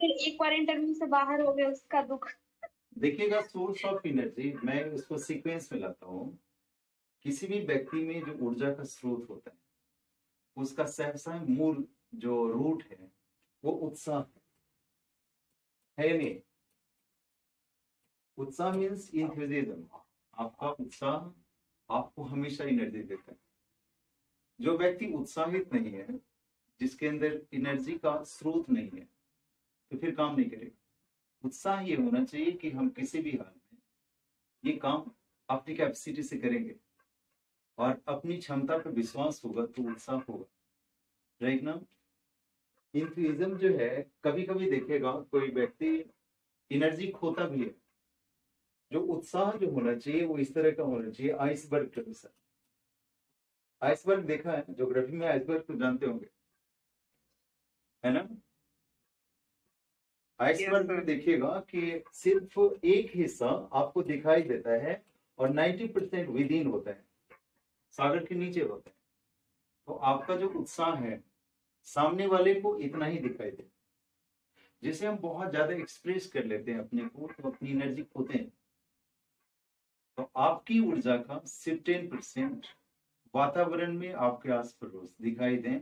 फिर एक बार इंटरव्यू से बाहर हो गए उसका दुख। देखिएगा सोर्स ऑफ एनर्जी, मैं उसको सीक्वेंस में लाता हूँ। किसी भी व्यक्ति में जो ऊर्जा का स्रोत होता है उसका सहसा मूल जो रूट है वो उत्साह है नहीं। उत्साह मीन्स एंथुसियाज्म। आपका उत्साह आपको हमेशा एनर्जी देता है। जो व्यक्ति उत्साहित नहीं है, जिसके अंदर एनर्जी का स्रोत नहीं है, तो फिर काम नहीं करेगा। उत्साह ये होना चाहिए कि हम किसी भी हाल में ये काम अपनी कैपेसिटी से करेंगे और अपनी क्षमता पर विश्वास होगा तो उत्साह होगा। राइट ना। एंथुसियाज्म जो है, कभी कभी देखेगा कोई व्यक्ति एनर्जी खोता भी है। जो उत्साह जो होना चाहिए वो इस तरह का होना चाहिए, आइसबर्ग के जैसा। आइसबर्ग देखा है ज्योग्राफी में? आइसबर्ग तो जानते होंगे, है ना। आइसबर्ग में देखिएगा कि सिर्फ एक हिस्सा आपको दिखाई देता है और 90% विद इन होता है, सागर के नीचे होता है। तो आपका जो उत्साह है सामने वाले को इतना ही दिखाई दे। जैसे हम बहुत ज्यादा एक्सप्रेस कर लेते हैं अपने को, तो अपनी एनर्जी खोते हैं। तो आपकी ऊर्जा का सिर्फ 10% वातावरण में आपके आस पड़ोस दिखाई दें,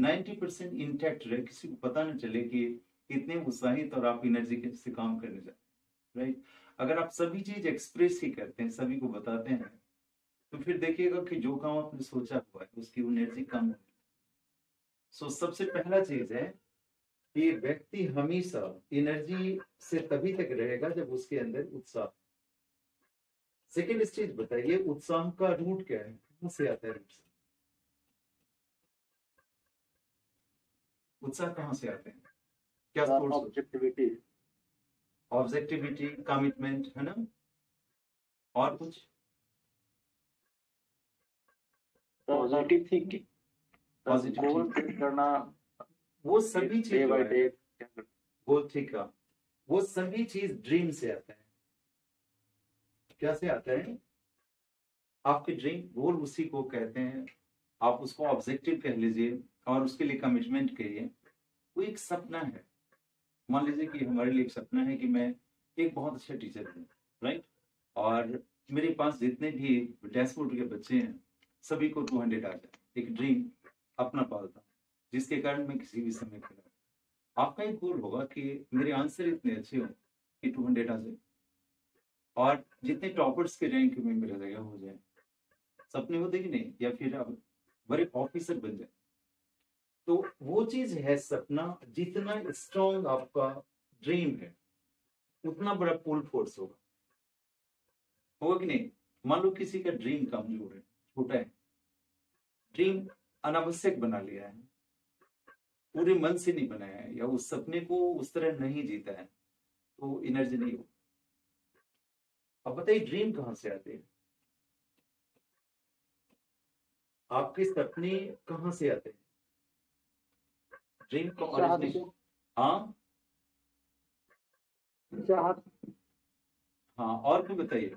90% इंटैक्ट रहे, किसी को पता ना चले कि कितने उत्साहित और आप एनर्जी से काम करने जाते। राइट। अगर आप सभी चीज एक्सप्रेस ही करते हैं, सभी को बताते हैं, तो फिर देखिएगा कि जो काम आपने सोचा हुआ है उसकी एनर्जी कम हो। सो सबसे पहला चीज है कि व्यक्ति हमेशा एनर्जी से तभी तक रहेगा जब उसके अंदर उत्साह। सेकेंड स्टेज बताइए, उत्साह का रूट क्या है, कहां से आता है? उत्साह कहां से आते हैं? क्या सोर्स? ऑब्जेक्टिविटी, ऑब्जेक्टिविटी, कमिटमेंट, है ना। और कुछ? पॉजिटिव थिंकिंग, पॉजिटिव करना, वो सभी चीज बहुत ठीक है। वो सभी चीज ड्रीम से आता है। क्या से आता है? आपके ड्रीम, गोल, उसी को कहते हैं आप, उसको ऑब्जेक्टिव कह लीजिए और उसके लिए कमिटमेंट कहिए। वो एक सपना है। मान लीजिए कि हमारे लिए एक सपना है कि मैं एक बहुत अच्छा टीचर हूँ, राइट। और मेरे पास जितने भी डैशबोर्ड के बच्चे हैं सभी को 200 आ जाए, एक ड्रीम अपना पालता, जिसके कारण मैं किसी भी समय खड़ा। आपका एक गोल होगा कि मेरे आंसर इतने अच्छे हों कि 200 आ जाए और जितने टॉपर्स के रैंक में मेरा जगह हो जाए। सपने होते कि नहीं? या फिर आप बड़े ऑफिसर बन जाए। तो वो चीज है सपना। जितना स्ट्रॉन्ग आपका ड्रीम है उतना बड़ा पुल फोर्स होगा, होगा कि नहीं। मान लो किसी का ड्रीम कमजोर है, छोटा है, ड्रीम अनावश्यक बना लिया है, पूरे मन से नहीं बनाया है, या उस सपने को उस तरह नहीं जीता है, तो एनर्जी नहीं हो। अब बताइए ड्रीम कहां से आते हैं? आपके सपने कहां से आते हैं? ड्रीम को ओरिजिनेशन, हाँ हाँ। और भी बताइए,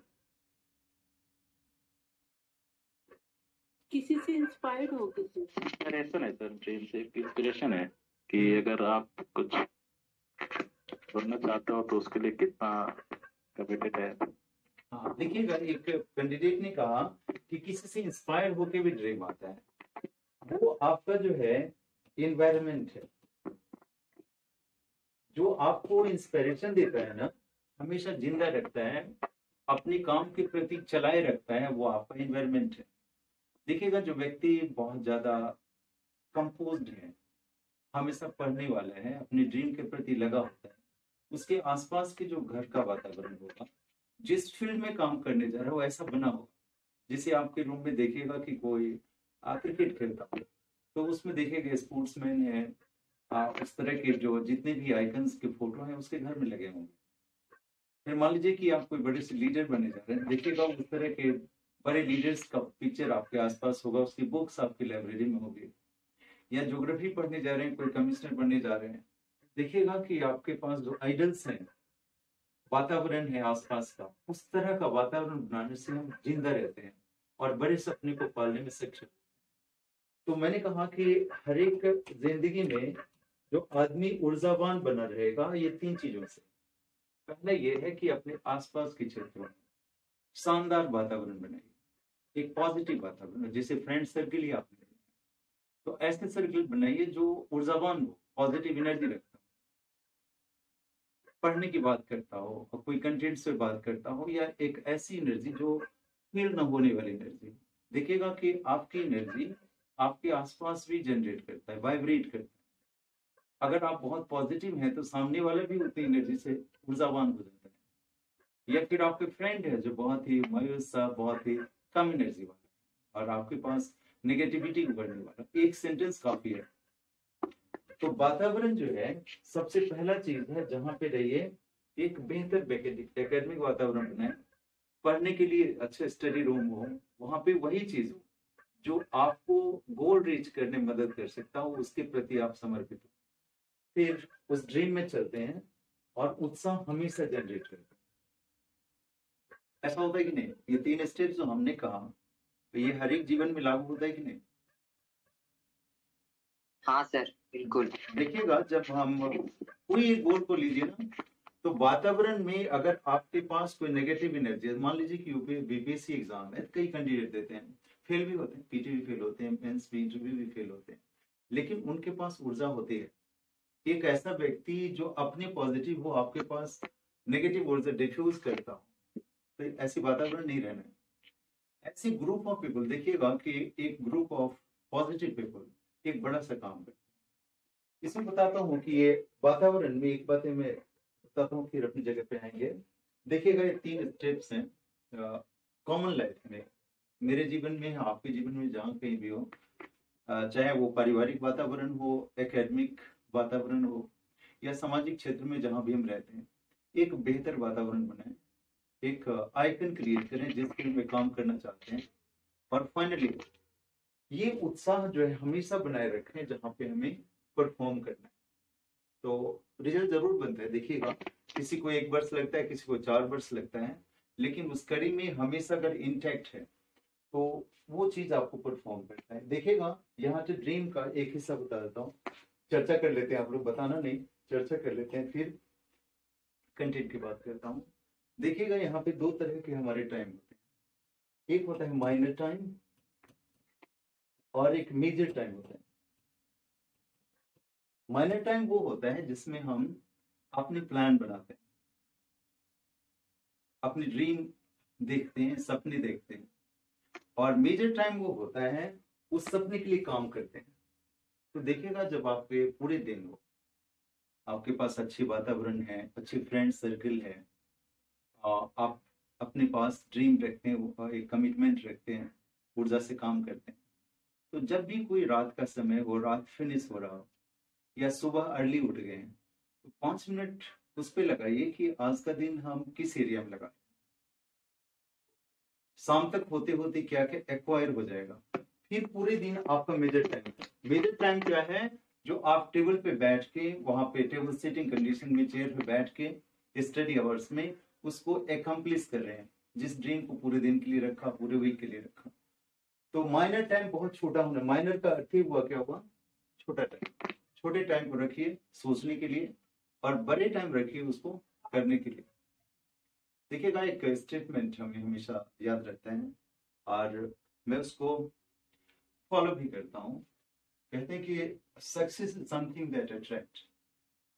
किसी से इंस्पायर्ड हो, किसी इंस्पिरेशन है। सर ड्रीम से इंस्पिरेशन है कि अगर आप कुछ बनना चाहते हो तो उसके लिए कितना कमिटेड है। हाँ देखिएगा, एक कैंडिडेट ने कहा कि किसी से इंस्पायर होके भी ड्रीम आता है। वो आपका जो है एनवायरनमेंट है जो आपको इंस्पिरेशन देता है ना, हमेशा जिंदा रखता है, अपने काम के प्रति चलाए रखता है, वो आपका एनवायरनमेंट है। देखिएगा जो व्यक्ति बहुत ज्यादा कंपोज्ड है, हमेशा पढ़ने वाला है, अपने ड्रीम के प्रति लगा होता है, उसके आसपास के जो घर का वातावरण होगा, जिस फील्ड में काम करने जा रहा है वो ऐसा बना होगा। जैसे आपके रूम में देखिएगा कि कोई क्रिकेट खेलता हो तो उसमें देखेंगे स्पोर्ट्समैन है, इस तरह के जो जितने भी आइकन्स के फोटो हैं उसके घर में लगे होंगे। फिर मान लीजिए कि आप कोई बड़े से लीडर बने जा रहे हैं, देखिएगा उस तरह के बड़े लीडर्स का पिक्चर आपके आसपास होगा, उसकी बुक्स आपकी लाइब्रेरी में होगी। या ज्योग्राफी पढ़ने जा रहे हैं, कोई कमिश्नर बनने जा रहे हैं, देखिएगा कि आपके पास जो आइडल्स हैं, वातावरण है आसपास का, उस तरह का वातावरण बनाने से हम जिंदा रहते हैं और बड़े सपने को पालने में सक्षम। तो मैंने कहा कि हर एक जिंदगी में जो आदमी ऊर्जावान बना रहेगा ये तीन चीजों से। पहला ये है कि अपने आसपास के क्षेत्रों में शानदार वातावरण बनाइए, एक पॉजिटिव वातावरण, जैसे फ्रेंड सर्किल ही आपने तो ऐसे सर्किल बनाइए जो ऊर्जावान हो, पॉजिटिव एनर्जी रखता हो, पढ़ने की बात करता हो और कोई कंटेंट से बात करता हो, या एक ऐसी एनर्जी जो फील न होने वाली एनर्जी। देखिएगा कि आपकी एनर्जी आपके आसपास भी जनरेट करता है, वाइब्रेट करता है। अगर आप बहुत पॉजिटिव हैं तो सामने वाला भी उतनी एनर्जी से ऊर्जावान हो जाता है। या फिर आपके फ्रेंड है जो बहुत ही मायूस सा, बहुत ही कम एनर्जी वाला और आपके पास नेगेटिविटी बढ़ने वाला, एक सेंटेंस काफी है। तो वातावरण जो है सबसे पहला चीज है जहाँ पे रहिए, एक बेहतर एकेडमिक वातावरण बनाए, पढ़ने के लिए अच्छे स्टडी रूम हो, वहाँ पे वही चीज हो जो आपको गोल रीच करने में मदद कर सकता हो, उसके प्रति आप समर्पित हो। फिर उस ड्रीम में चलते हैं और उत्साह हमेशा जनरेट करते हैं। ऐसा होता है कि नहीं? ये तीन स्टेप जो हमने कहा तो ये हर एक जीवन में लागू होता है कि नहीं? हाँ सर, बिल्कुल। देखिएगा जब हम कोई एक गोल को लीजिए ना, तो वातावरण में अगर आपके पास कोई नेगेटिव एनर्जी, मान लीजिए कि यूपी बीपीएससी एग्जाम है, कई कैंडिडेट देते हैं, फेल भी होते हैं, पीटी भी फेल होते हैं, मेंस भी, इंटरव्यू भी फेल होते हैं, लेकिन उनके पास ऊर्जा होती है। एक ऐसा व्यक्ति जो अपने पॉजिटिव हो, आपके पास नेगेटिव ऊर्जा डिफ्यूज करता हो, तो ऐसी वातावरण नहीं रहना है। ऐसे ग्रुप ऑफ पीपल, देखिएगा कि एक ग्रुप ऑफ पॉजिटिव पीपल एक बड़ा सा काम करता है। इसमें बताता हूँ कि ये वातावरण में एक बातें मैं बताता हूँ, फिर अपनी जगह पे आएंगे। देखिएगा ये तीन स्टेप्स हैं कॉमन लाइफ में, मेरे जीवन में, आपके जीवन में, जहाँ कहीं भी हो, चाहे वो पारिवारिक वातावरण हो, एकेडमिक वातावरण हो, या सामाजिक क्षेत्र में जहां भी हम रहते हैं, एक बेहतर वातावरण बनाएं, एक आइकन क्रिएट करें जिस फील्ड में काम करना चाहते हैं। और फाइनली ये उत्साह जो है हमेशा बनाए रखें जहां पे हमें परफॉर्म करना है, तो रिजल्ट जरूर बनता है। देखिएगा किसी को 1 वर्ष लगता है, किसी को 4 वर्ष लगता है, लेकिन उस कड़ी में हमेशा अगर इंटैक्ट है तो वो चीज आपको परफॉर्म करता है। देखिएगा यहाँ जो ड्रीम का एक हिस्सा बता देता हूँ, चर्चा कर लेते हैं, आप लोग बताना नहीं, चर्चा कर लेते हैं, फिर कंटेंट की बात करता हूँ। देखिएगा यहाँ पे 2 तरह के हमारे टाइम होते हैं, एक होता है माइनर टाइम और एक मेजर टाइम होता है। माइनर टाइम वो होता है जिसमें हम अपने प्लान बनाते हैं, अपनी ड्रीम देखते हैं, सपने देखते हैं, और मेजर टाइम वो होता है उस सपने के लिए काम करते हैं। तो देखिएगा जब आपके पूरे दिन हो, आपके पास अच्छी वातावरण है, अच्छी फ्रेंड सर्कल है, आप अपने पास ड्रीम रखते हैं, एक कमिटमेंट रखते हैं, ऊर्जा से काम करते हैं, तो जब भी कोई रात का समय हो, रात फिनिश हो रहा हो, या सुबह अर्ली उठ गए हैं, तो 5 मिनट उस पर लगाइए कि आज का दिन हम किस एरिया में लगा, शाम तक होते होते क्या क्या एक्वायर हो जाएगा। फिर पूरे दिन आपका मेजर टाइम है। मेजर टाइम क्या है? जो आप टेबल पे बैठ के, वहां पे टेबल सिटिंग कंडीशन में चेयर पे बैठ के स्टडी आवर्स में उसको एकम्प्लिश कर रहे हैं, जिस ड्रीम को पूरे दिन के लिए रखा, पूरे वीक के लिए रखा। तो माइनर टाइम बहुत छोटा होना, माइनर का अर्थ हुआ क्या हुआ? छोटा टाइम। छोटे टाइम को रखिए सोचने के लिए और बड़े टाइम रखिए उसको करने के लिए। देखिएगा एक स्टेटमेंट हमें हमेशा याद रहता है और मैं उसको फॉलो भी करता हूं। कहते हैं कि success is something that attract,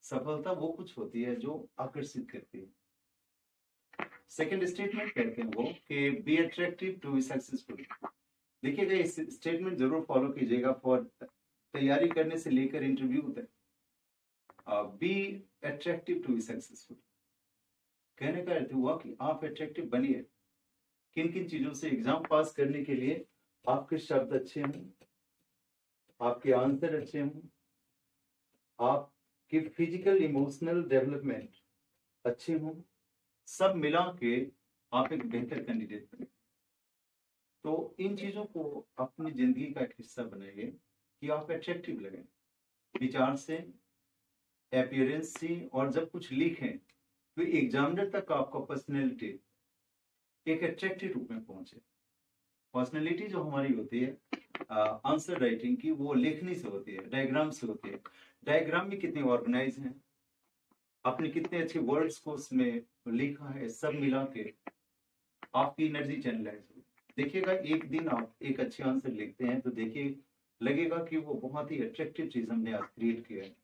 सफलता वो कुछ होती है जो आकर्षित करती है। सेकंड स्टेटमेंट कहते हैं वो कि be attractive to be successful. देखिएगा इस स्टेटमेंट जरूर फॉलो कीजिएगा फॉर तैयारी करने से लेकर इंटरव्यू तक। Be attractive to be successful कहने का अर्थ हुआ कि आप अट्रैक्टिव बनिए। किन किन चीजों से? एग्जाम पास करने के लिए आपके शब्द अच्छे हों, आपके आंसर अच्छे हों, आपके फिजिकल इमोशनल डेवलपमेंट अच्छे हों, सब मिला के आप एक बेहतर कैंडिडेट बने। तो इन चीजों को अपनी जिंदगी का एक हिस्सा बनाइए कि आप अट्रैक्टिव लगें, विचार से, अपीयरेंस से, और जब कुछ लिखें तो एग्जामिनर तक आपका पर्सनैलिटी एक अट्रैक्टिव रूप में पहुंचे। पर्सनैलिटी जो हमारी होती है आंसर राइटिंग की वो लेखनी से होती है, डायग्राम से होती है। डायग्राम में कितने ऑर्गेनाइज हैं, आपने कितने अच्छे वर्ड्स को उसमें लिखा है, सब मिला के आपकी एनर्जी चैनलाइज हो। देखिएगा एक दिन आप एक अच्छे आंसर लिखते हैं तो देखिए लगेगा कि वो बहुत ही अट्रैक्टिव चीज हमने आज क्रिएट किया है।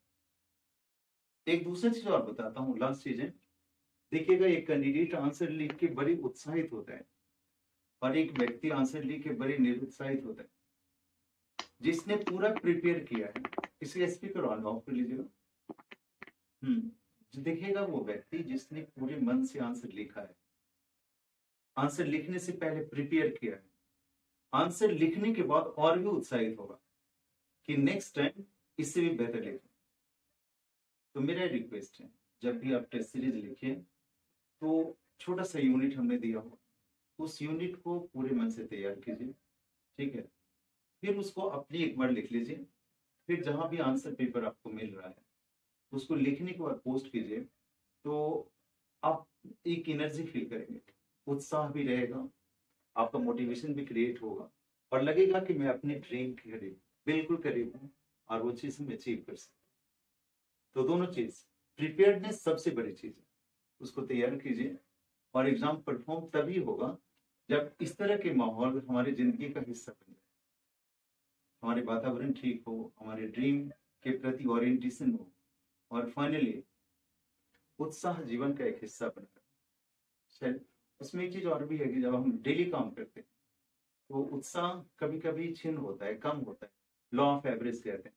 एक दूसरा चीज और बताता हूँ, लास्ट चीज है। देखिएगा एक कैंडिडेट आंसर लिख के बड़ी उत्साहित होता है और एक व्यक्ति आंसर लिख के बड़े निरुत्साहित होता है। जिसने पूरा प्रिपेयर किया है, इसलिए स्पीकर ऑन ऑफ कर लीजिएगा। देखिएगा वो व्यक्ति जिसने पूरे मन से आंसर लिखा है, आंसर लिखने से पहले प्रिपेयर किया है, आंसर लिखने के बाद और भी उत्साहित होगा कि नेक्स्ट टाइम इससे भी बेहतर लिखें। तो मेरा रिक्वेस्ट है, जब भी आप टेस्ट सीरीज लिखें तो छोटा सा यूनिट हमने दिया हो, उस यूनिट को पूरे मन से तैयार कीजिए, ठीक है। फिर उसको अपनी एक बार लिख लीजिए, फिर जहां भी आंसर पेपर आपको मिल रहा है उसको लिखने के बाद पोस्ट कीजिए, तो आप एक एनर्जी फील करेंगे, उत्साह भी रहेगा, आपका मोटिवेशन भी क्रिएट होगा और लगेगा कि मैं अपने ड्रीम के करीब, बिल्कुल करीब हूँ और वो चीज मैं अचीव कर सकता। तो दोनों चीज, प्रिपेयर्डनेस सबसे बड़ी चीज है, उसको तैयार कीजिए और एग्जाम परफॉर्म तभी होगा जब इस तरह के माहौल हमारी जिंदगी का हिस्सा बन जाए, हमारे वातावरण ठीक हो, हमारे ड्रीम के प्रति ओरिएंटेशन हो और फाइनली उत्साह जीवन का एक हिस्सा बन जाए। उसमें एक चीज और भी है कि जब हम डेली काम करते हैं तो उत्साह कभी कभी छिन्न होता है, कम होता है, लॉ ऑफ एवरेज कहते हैं।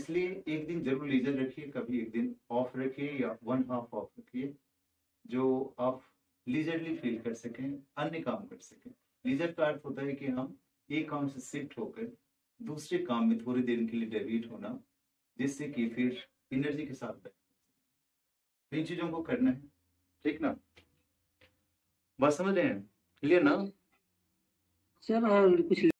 इसलिए एक दिन जरूर लीजर रखिए, कभी एक दिन ऑफ रखिए या 1/2 ऑफ रखिए, जो आप लीजरली फील कर सकें, अन्य काम कर सकें। लीजर का अर्थ होता है कि हम एक काम से शिफ्ट होकर दूसरे काम में थोड़ी देर के लिए डेविएट होना, जिससे कि फिर एनर्जी के साथ बैठे। इन चीजों को करना है, ठीक ना, बात समझ रहे हैं, क्लियर ना सर? और कुछ